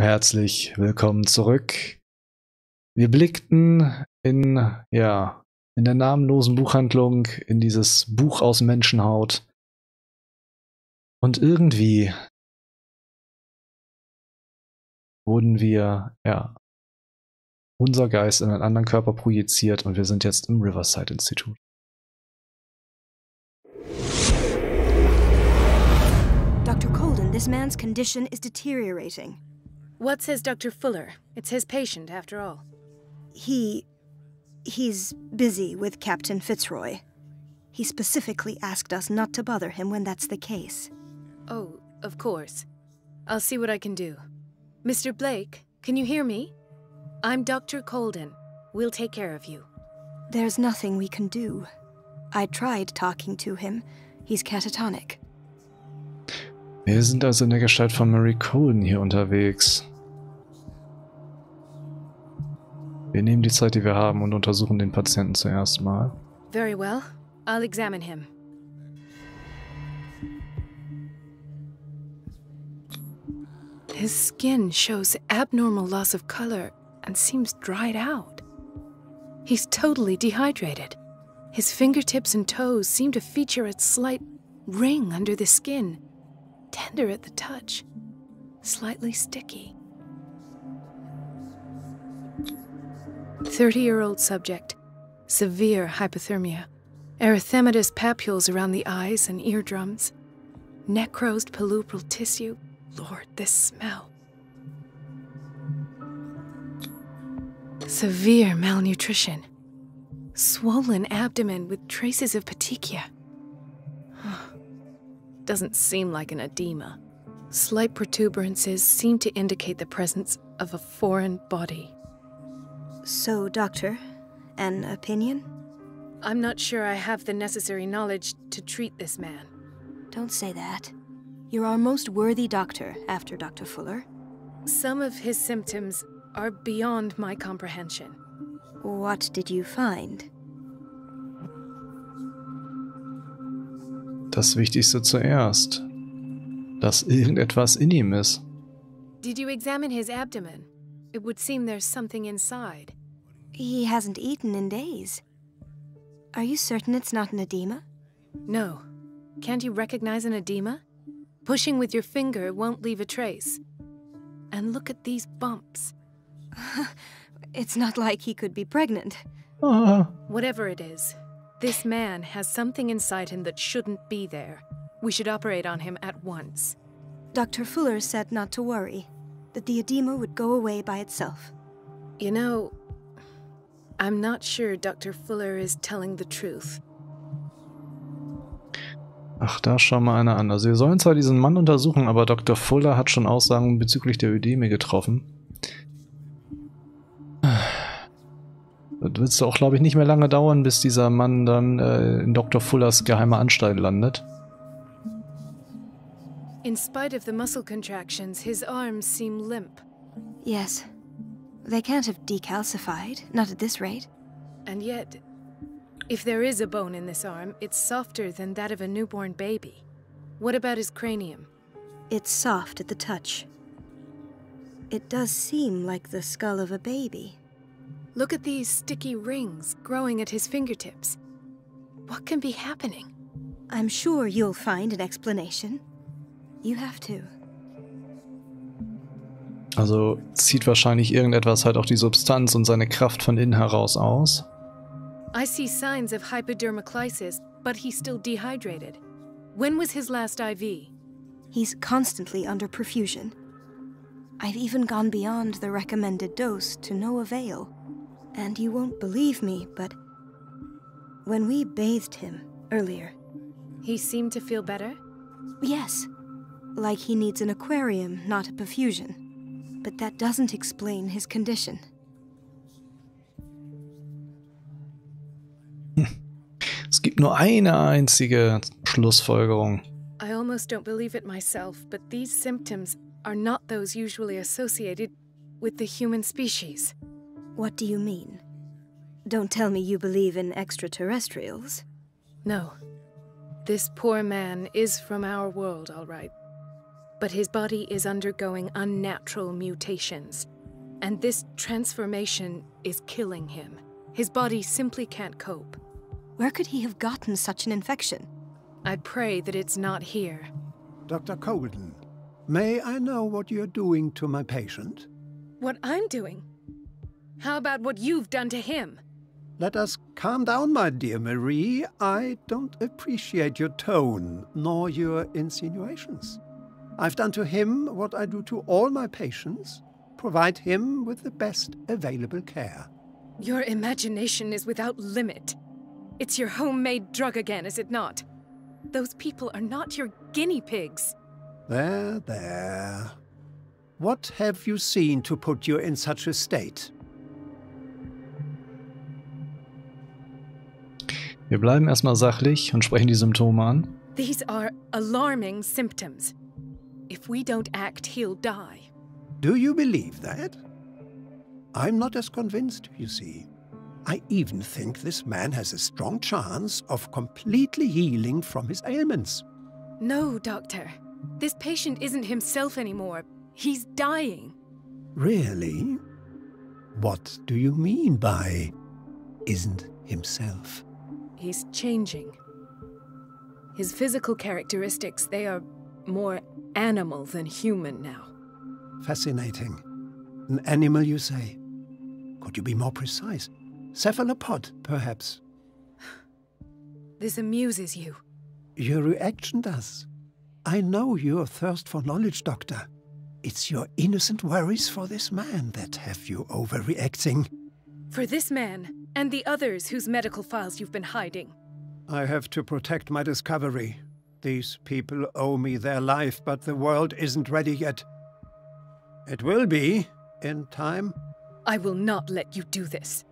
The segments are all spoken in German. Herzlich willkommen zurück. Wir blickten in der namenlosen Buchhandlung in dieses Buch aus Menschenhaut. Und irgendwie wurden wir, unser Geist in einen anderen Körper projiziert und wir sind jetzt im Riverside Institute. Dr. Colden, this man's condition is deteriorating. What says Dr. Fuller? It's his patient, after all. He's busy with Kapitän Fitzroy. He specifically asked us not to bother him when that's the case. Oh, of course. I'll see what I can do. Mr. Blake, can you hear me? I'm Dr. Colden. We'll take care of you. There's nothing we can do. I tried talking to him. He's catatonic. Wir sind also in der Gestalt von Mary Colden hier unterwegs. Wir nehmen die Zeit, die wir haben, und untersuchen den Patienten zuerst mal. Very well. I'll examine him. His skin shows abnormal loss of color and seems dried out. He's totally dehydrated. His fingertips and toes seem to feature a slight ring under the skin. Tender at the touch, slightly sticky. 30-year-old subject, severe hypothermia, erythematous papules around the eyes and eardrums, necrosed palubral tissue. Lord, this smell. Severe malnutrition, swollen abdomen with traces of petechia. Doesn't seem like an edema. Slight protuberances seem to indicate the presence of a foreign body. So, doctor, an opinion? I'm not sure I have the necessary knowledge to treat this man. Don't say that. You're our most worthy doctor after Dr. Fuller. Some of his symptoms are beyond my comprehension. What did you find? Das Wichtigste zuerst, dass irgendetwas in ihm ist. Did you examine his abdomen? It would seem there's something inside. He hasn't eaten in days. Are you certain it's not an edema? No. Can't you recognize an edema? Pushing with your finger won't leave a trace. And look at these bumps. It's not like he could be pregnant. Whatever it is. This man has something inside him that shouldn't be there. We should operate on him at once. Dr. Fuller said not to worry, that the edema would go away by itself. You know, I'm not sure Dr. Fuller is telling the truth. Ach, da schau mal einer an. Also wir sollen zwar diesen Mann untersuchen, aber Dr. Fuller hat schon Aussagen bezüglich der Ödeme getroffen. Das wird es auch, glaube ich, nicht mehr lange dauern, bis dieser Mann dann in Dr. Fullers geheimer Anstalt landet. In spite of the muscle contractions, his arms seem limp. Yes. They can't have decalcified, not at this rate. And yet, if there is a bone in this arm, it's softer than that of a newborn baby. What about his cranium? It's soft at the touch. It does seem like the skull of a baby. Look at these sticky rings growing at his fingertips. What can be happening? I'm sure you'll find an explanation. You have to. Also zieht wahrscheinlich irgendetwas halt auch die Substanz und seine Kraft von innen heraus aus. I see signs of hypodermoclysis, but he's still dehydrated. When was his last IV? He's constantly under perfusion. I've even gone beyond the recommended dose to no avail. And you won't believe me, but when we bathed him earlier... He seemed to feel better? Yes. Like he needs an aquarium, not a perfusion. But that doesn't explain his condition. Es gibt nur eine einzige Schlussfolgerung. I almost don't believe it myself, but these symptoms are not those usually associated with the human species. What do you mean? Don't tell me you believe in extraterrestrials. No. This poor man is from our world, all right. but his body is undergoing unnatural mutations, and this transformation is killing him. His body simply can't cope. Where could he have gotten such an infection? I pray that it's not here. Dr. Colden, may I know what you're doing to my patient? What I'm doing? How about what you've done to him? Let us calm down, my dear Marie. I don't appreciate your tone, nor your insinuations. I've done to him what I do to all my patients. Provide him with the best available care. Your imagination is without limit. It's your homemade drug again, is it not? Those people are not your guinea pigs. There, there. What have you seen to put you in such a state? Wir bleiben erstmal sachlich und sprechen die Symptome an. These are alarming symptoms. If we don't act, he'll die. Do you believe that? I'm not as convinced, you see. I even think this man has a strong chance of completely healing from his ailments. No, Doctor. This patient isn't himself anymore. He's dying. Really? What do you mean by isn't himself? He's changing. His physical characteristics, they are more animal than human now. Fascinating. An animal, you say? Could you be more precise? Cephalopod, perhaps. This amuses you. Your reaction does. I know your thirst for knowledge, Doctor. It's your innocent worries for this man that have you overreacting. For this man, and the others whose medical files you've been hiding. I have to protect my discovery. These people owe me their life, but the world isn't ready yet. It will be, in time. I will not let you do this.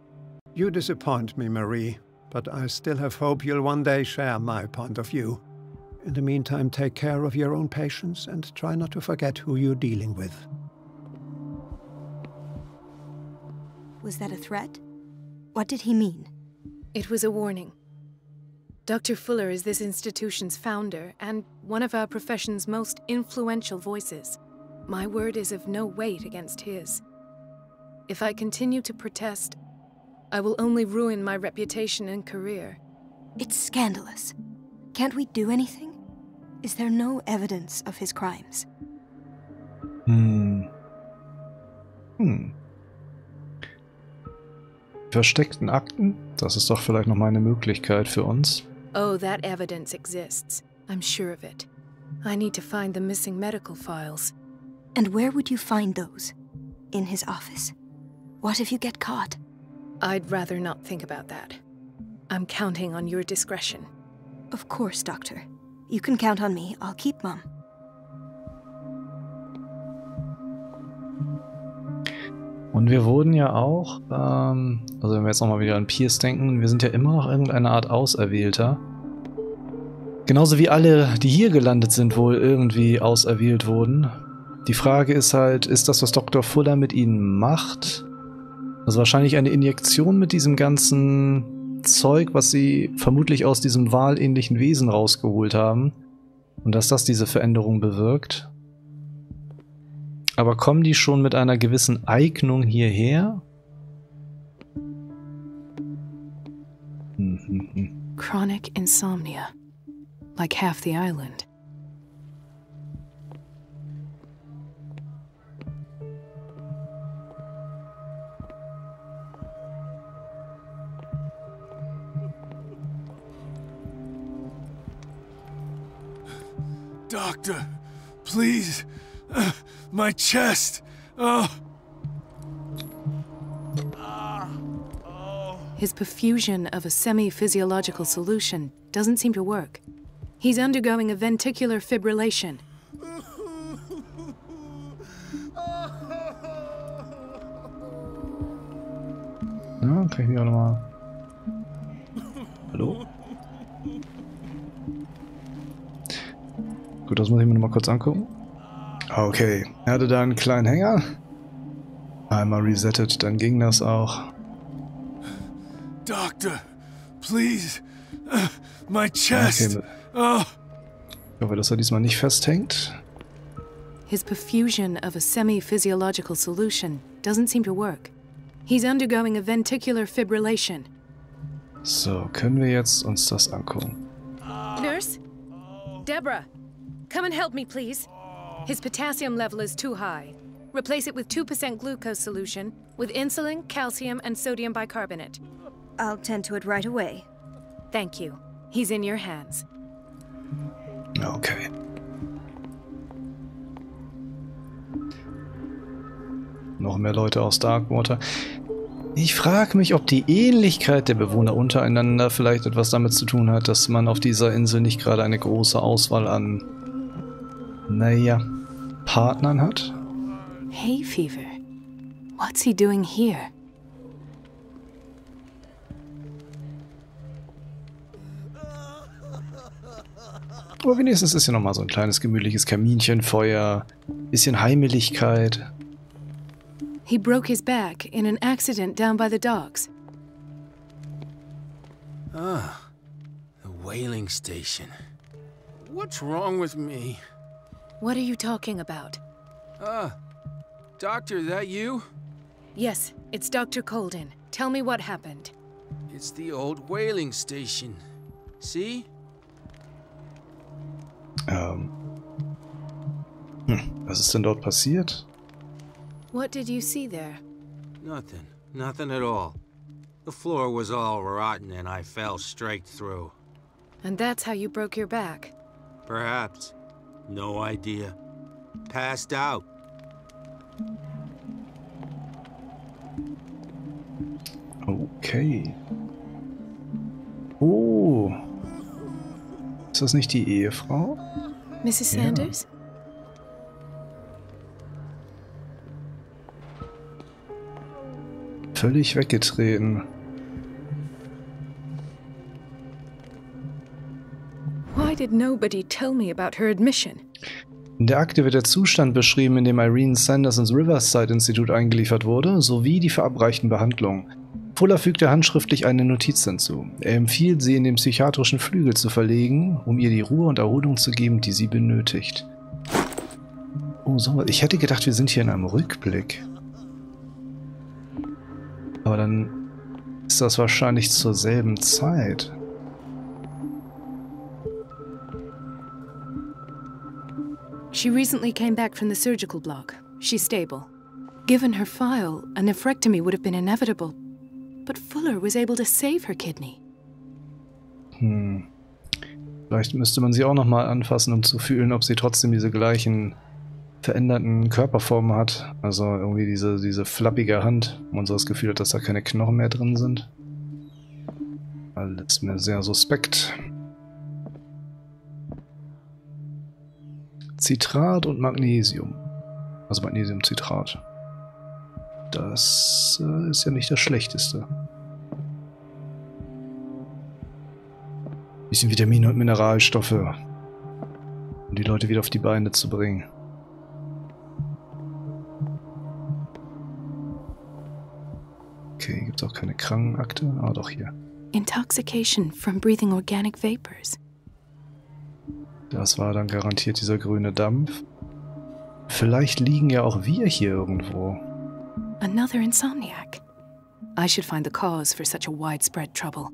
You disappoint me, Marie, but I still have hope you'll one day share my point of view. In the meantime, take care of your own patients and try not to forget who you're dealing with. Was that a threat? What did he mean? It was a warning. Dr. Fuller is this institution's founder and one of our profession's most influential voices. My word is of no weight against his. If I continue to protest, I will only ruin my reputation and career. It's scandalous. Can't we do anything? Is there no evidence of his crimes? Versteckten Akten? Das ist doch vielleicht noch mal eine Möglichkeit für uns. Oh, that evidence exists. I'm sure of it. I need to find the missing medical files. And where would you find those? In his office? What if you get caught? I'd rather not think about that. I'm counting on your discretion. Of course, Doctor. You can count on me. I'll keep Mum. Und wir wurden ja auch, also wenn wir jetzt nochmal wieder an Pierce denken, wir sind ja immer noch irgendeine Art Auserwählter. Genauso wie alle, die hier gelandet sind, wohl irgendwie auserwählt wurden. Die Frage ist halt, ist das, was Dr. Fuller mit ihnen macht? Also wahrscheinlich eine Injektion mit diesem ganzen Zeug, was sie vermutlich aus diesem wahlähnlichen Wesen rausgeholt haben. Und dass das diese Veränderung bewirkt. Aber kommen die schon mit einer gewissen Eignung hierher? Chronic insomnia. Like half the island. Doctor, please, my chest. His perfusion of a semi-physiological solution doesn't seem to work. He's undergoing a ventricular fibrillation. Ja, kann ich mich auch nochmal. Hallo? Gut, das muss ich mir nochmal kurz angucken. Okay, er hatte da einen kleinen Hänger. Einmal resettet, dann ging das auch. Doctor, please, my chest. Okay. Ich hoffe, dass er diesmal nicht festhängt. his perfusion of a semi-physiological solution doesn't seem to work. He's undergoing a ventricular fibrillation. So, können wir jetzt uns das angucken? Nurse? Deborah, come and help me, please. His potassium level is too high. Replace it with 2% glucose solution with insulin, calcium, and sodium bicarbonate. I'll tend to it right away. Thank you. He's in your hands. Okay. Noch mehr Leute aus Darkwater. Ich frage mich, ob die Ähnlichkeit der Bewohner untereinander vielleicht etwas damit zu tun hat, dass man auf dieser Insel nicht gerade eine große Auswahl an, naja, Partnern hat. Hay fever. What's he doing here? Aber wenigstens ist hier nochmal so ein kleines gemütliches Kaminchenfeuer, bisschen Heimeligkeit. He broke his back in an accident down by the docks. Ah, the whaling station. What's wrong with me? What are you talking about? Doctor, that you? Yes, it's Dr. Colden. Tell me what happened. It's the old whaling station. See? Was ist denn dort passiert? What did you see there? Nothing. Nothing at all. The floor was all rotten and I fell straight through. And that's how you broke your back? Perhaps. No idea. Passed out. Okay. Oh. Ist das nicht die Ehefrau? Mrs. Sanders? Ja. Völlig weggetreten. Why did nobody tell me about her admission? In der Akte wird der Zustand beschrieben, in dem Irene Sanders ins Riverside Institute eingeliefert wurde, sowie die verabreichten Behandlungen. Fuller fügte handschriftlich eine Notiz hinzu. Er empfiehlt, sie in den psychiatrischen Flügel zu verlegen, um ihr die Ruhe und Erholung zu geben, die sie benötigt. Oh, so, ich hätte gedacht, wir sind hier in einem Rückblick. Aber dann ist das wahrscheinlich zur selben Zeit. She recently came back from the surgical block. She's stable. Given her file, a nephrectomy would have been inevitable. But Fuller was able to save her kidney. Vielleicht müsste man sie auch nochmal anfassen, um zu fühlen, ob sie trotzdem diese gleichen veränderten Körperformen hat, also irgendwie diese flappige Hand, wo man so das Gefühl hat, dass da keine Knochen mehr drin sind. Alles mir sehr suspekt. Citrat und Magnesium. Also Magnesiumcitrat. Das ist ja nicht das Schlechteste. Ein bisschen Vitamine und Mineralstoffe, um die Leute wieder auf die Beine zu bringen. Okay, gibt's auch keine Krankenakte? Ah, doch hier. Intoxication from breathing organic vapors. Das war dann garantiert dieser grüne Dampf. Vielleicht liegen ja auch wir hier irgendwo. Another insomniac. I should find the cause for such a widespread trouble.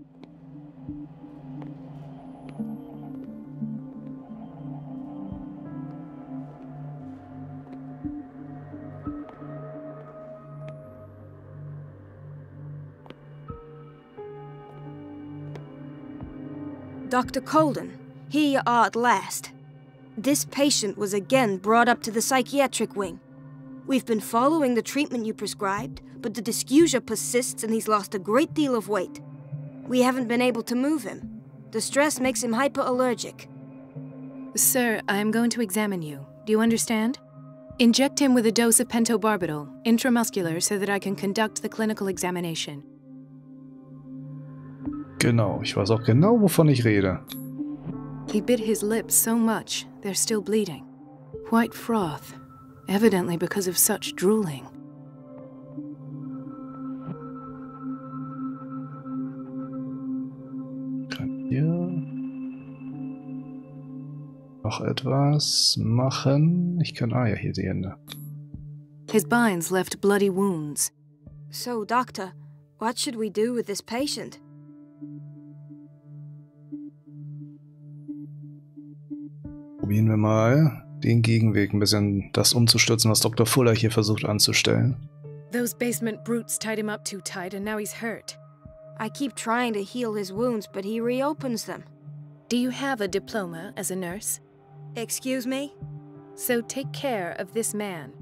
Dr. Colden, here you are at last. This patient was again brought up to the psychiatric wing. We've been following the treatment you prescribed, but the dysgeusia persists and he's lost a great deal of weight. We haven't been able to move him. The stress makes him hyperallergic. Sir, I'm going to examine you. Do you understand? Inject him with a dose of pentobarbital, intramuscular, so that I can conduct the clinical examination. Genau, ich weiß auch genau, wovon ich rede. He bit his lips so much, they're still bleeding. White froth, evidently because of such drooling. Kann hier... noch etwas machen? Ich kann, ah ja, hier die Hände. His binds left bloody wounds. So, Doctor, what should we do with this patient? Probieren wir mal den Gegenweg, ein bisschen das umzustürzen, was Dr. Fuller hier versucht anzustellen. Those basement brutes tied him up too tight and now he's hurt. I keep trying to heal his wounds, but he reopens them. Do you have a diploma as a nurse? Excuse me? So take care of this man.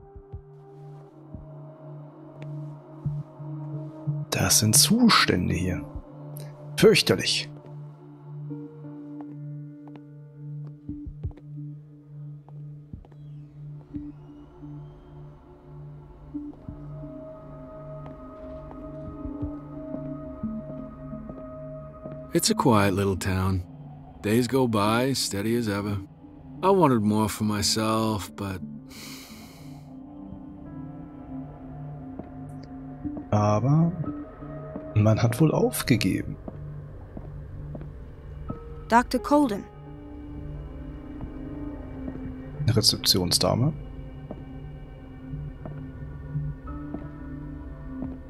Das sind Zustände hier. Fürchterlich. It's a quiet little town. Days go by, steady as ever. I wanted more for myself, but... Aber man hat wohl aufgegeben. Dr. Colden. Rezeptionsdame.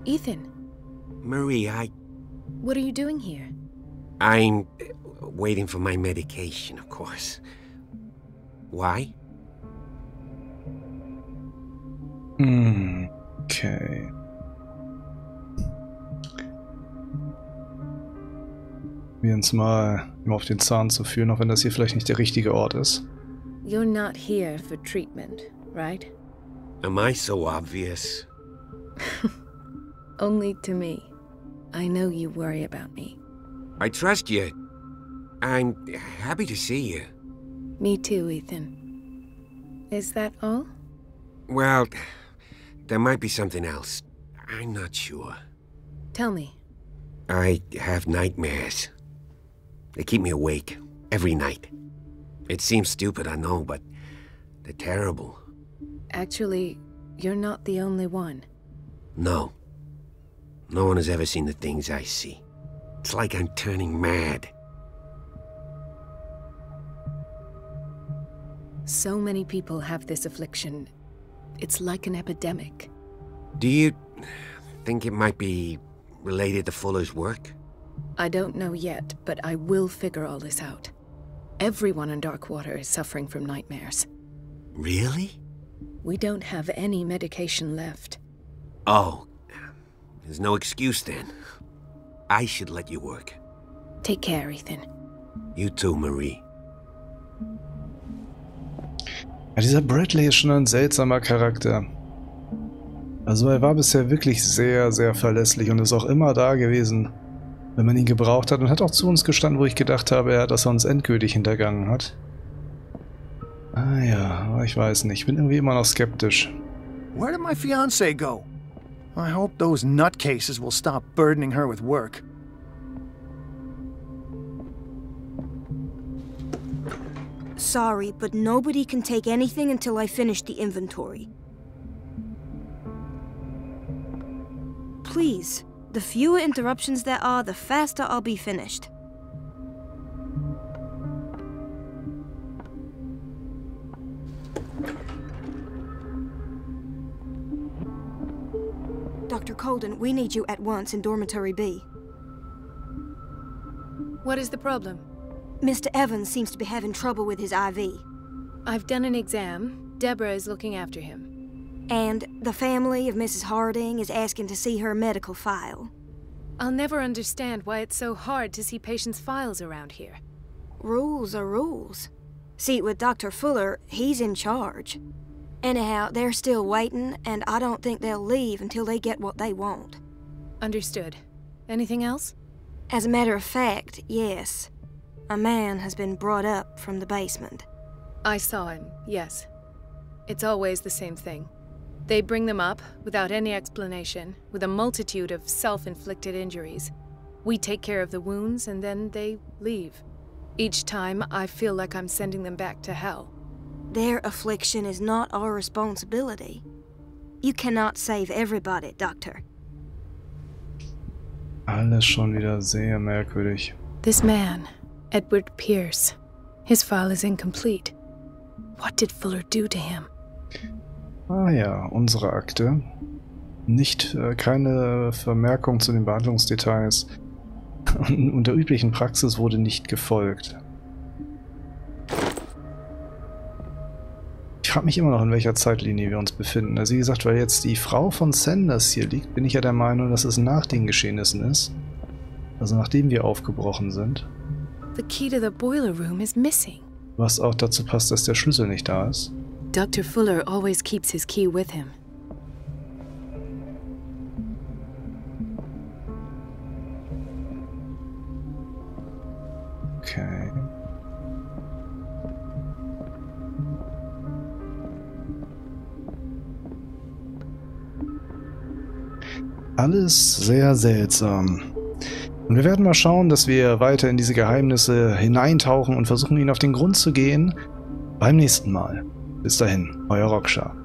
Ethan. Marie, What are you doing here? I'm waiting for my medication, of course. Why? Okay. Wir uns mal immer auf den Zahn zu fühlen, auch wenn das hier vielleicht nicht der richtige Ort ist. You're not here for treatment, right? Am I so obvious? Only to me. I know you worry about me. I trust you. I'm happy to see you. Me too, Ethan. Is that all? Well, there might be something else. I'm not sure. Tell me. I have nightmares. They keep me awake every night. It seems stupid, I know, but they're terrible. Actually, you're not the only one. No. No one has ever seen the things I see. It's like I'm turning mad. So many people have this affliction. It's like an epidemic. Do you think it might be related to Fuller's work? I don't know yet, but I will figure all this out. Everyone in Darkwater is suffering from nightmares. Really? We don't have any medication left. Oh, there's no excuse then. I should let you work. Take care, Ethan. You too, Marie. Ja, dieser Bradley ist schon ein seltsamer Charakter. Also er war bisher wirklich sehr, sehr verlässlich und ist auch immer da gewesen, wenn man ihn gebraucht hat, und hat auch zu uns gestanden, wo ich gedacht habe, dass er uns endgültig hintergangen hat. Ah ja, ich weiß nicht. Ich bin irgendwie immer noch skeptisch. Where did my fiancée go? I hope those nutcases will stop burdening her with work. Sorry, but nobody can take anything until I finish the inventory. Please, the fewer interruptions there are, the faster I'll be finished. Dr. Colden, we need you at once in Dormitory B. What is the problem? Mr. Evans seems to be having trouble with his IV. I've done an exam. Deborah is looking after him. And the family of Mrs. Harding is asking to see her medical file. I'll never understand why it's so hard to see patients' files around here. Rules are rules. See, with Dr. Fuller, he's in charge. Anyhow, they're still waiting, and I don't think they'll leave until they get what they want. Understood. Anything else? As a matter of fact, yes. A man has been brought up from the basement. I saw him, yes. It's always the same thing. They bring them up, without any explanation, with a multitude of self-inflicted injuries. We take care of the wounds, and then they leave. Each time, I feel like I'm sending them back to hell. Their affliction is not our responsibility. You cannot save everybody, Doctor. Alles schon wieder sehr merkwürdig. This man, Edward Pierce. His file is incomplete. What did Fuller do to him? Ah ja, unsere Akte. Nicht, keine Vermerkung zu den Behandlungsdetails. Und der üblichen Praxis wurde nicht gefolgt. Ich frage mich immer noch, in welcher Zeitlinie wir uns befinden. Also wie gesagt, weil jetzt die Frau von Sanders hier liegt, bin ich ja der Meinung, dass es nach den Geschehnissen ist. Also nachdem wir aufgebrochen sind. The key to the boiler room is missing. Was auch dazu passt, dass der Schlüssel nicht da ist. Dr. Fuller always keeps his key with him. Okay. Alles sehr seltsam. Und wir werden mal schauen, dass wir weiter in diese Geheimnisse hineintauchen und versuchen, ihnen auf den Grund zu gehen. Beim nächsten Mal. Bis dahin, euer Rogshar.